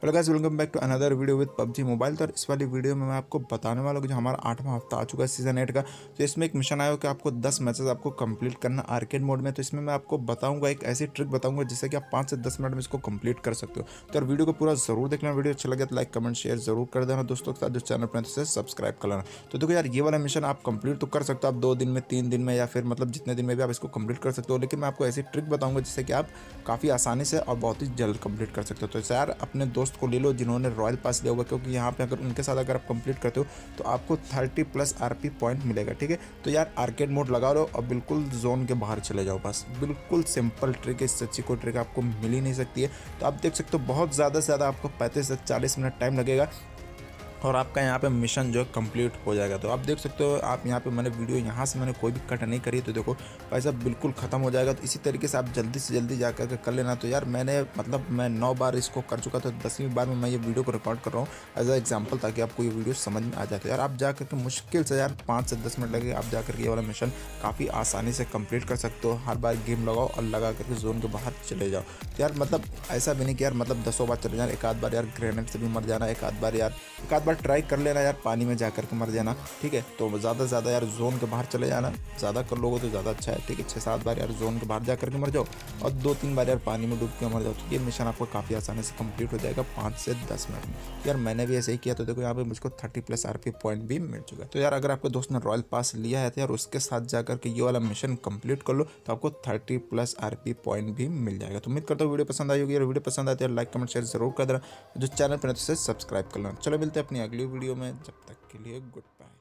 Hello guys, welcome back to another video with PUBG mobile. तो इस वाली video में मैं आपको बताने वाला हूँ जो हमारा 8वां हफ्ता आ चुका है सीजन 8 का। तो इसमें एक मिशन आया हो कि आपको 10 मैचेस आपको कंप्लीट करना आर्केड मोड में। तो इसमें मैं आपको बताऊंगा, एक ऐसी ट्रिक बताऊंगा जिससे कि आप 5 से 10 मिनट में इसको कंप्लीट कर सकते हो। तो यार वीडियो को पूरा जरूर देख लेना। वीडियो अच्छा लगे तो लाइक कमेंट शेयर जरूर कर देना दोस्तों के साथ, जो चैनल पर सब्सक्राइब कर लेना। तो देखो यार, ये वाला मिशन आप कंप्लीट तो कर सकते हो, आप 2 दिन में, 3 दिन में, या फिर मतलब जितने दिन में भी आप इसको कंप्लीट कर सकते हो। लेकिन मैं आपको ऐसी ट्रिक बताऊंगा जिससे कि आप काफ़ी आसानी से और बहुत ही जल्द कंप्लीट कर सकते हो। तो इससे यार अपने दोस्त को ले लो जिन्होंने रॉयल पास लिया हुआ, क्योंकि यहाँ पे अगर उनके साथ अगर आप कंप्लीट करते हो तो आपको 30+ आरपी पॉइंट मिलेगा। ठीक है, तो यार आर्केड मोड लगा लो और बिल्कुल जोन के बाहर चले जाओ। बस बिल्कुल सिंपल ट्रिक है, इससे अच्छी कोई ट्रिक आपको मिल ही नहीं सकती है। तो आप देख सकते हो बहुत ज़्यादा से ज़्यादा आपको 35 से 40 मिनट टाइम लगेगा और आपका यहाँ पे मिशन जो है कंप्लीट हो जाएगा। तो आप देख सकते हो, आप यहाँ पे मैंने वीडियो यहाँ से मैंने कोई भी कट नहीं करी। तो देखो पैसा बिल्कुल ख़त्म हो जाएगा। तो इसी तरीके से आप जल्दी से जल्दी जा कर कर लेना। तो यार मैंने मतलब मैं 9 बार इसको कर चुका था, 10वीं बार में मैं ये वीडियो को रिकॉर्ड कर रहा हूँ एज अ एग्जाम्पल, ताकि आपको ये वीडियो समझ में आ जाए। तो यार आप जा करके मुश्किल से यार 5 से 10 मिनट लगे, आप जा करके ये वाला मिशन काफ़ी आसानी से कंप्लीट कर सकते हो। हर बार गेम लगाओ और लगा करके जोन के बाहर चले जाओ। तो यार मतलब ऐसा भी नहीं कि यार मतलब 10ों बार चले जाना। एक आध बार यार ग्रेनेड से भी मर जाना, एक आध बार ट्राई कर लेना यार, पानी में जाकर के मर जाना। ठीक है, तो ज़्यादा से ज़्यादा यार जोन के बाहर चले जाना, ज़्यादा कर लोगे तो ज़्यादा अच्छा है। ठीक है, 6-7 बार यार जोन के बाहर जा करके मर जाओ और 2-3 बार यार पानी में डूब के मर जाओ। तो ये मिशन आपको काफ़ी आसानी से कंप्लीट हो जाएगा 5 से 10 मिनट में। यार मैंने भी ऐसे ही किया। तो देखो यहाँ पे मुझको 30+ आरपी पॉइंट भी मिल चुका है। तो यार अगर आपके दोस्त ने रॉयल पास लिया है तो यार उसके साथ जा करके ये वाला मिशन कंप्लीट कर लो तो आपको 30+ आरपी पॉइंट भी मिल जाएगा। तो उम्मीद करता हूँ वीडियो पसंद आई होगी। यार वीडियो पसंद आती है लाइक कमेंट शेयर जरूर कर देना, जो चैनल पर सब्सक्राइब कर लेना। चलो मिलते हैं अपनी अगली वीडियो में, जब तक के लिए गुड बाय।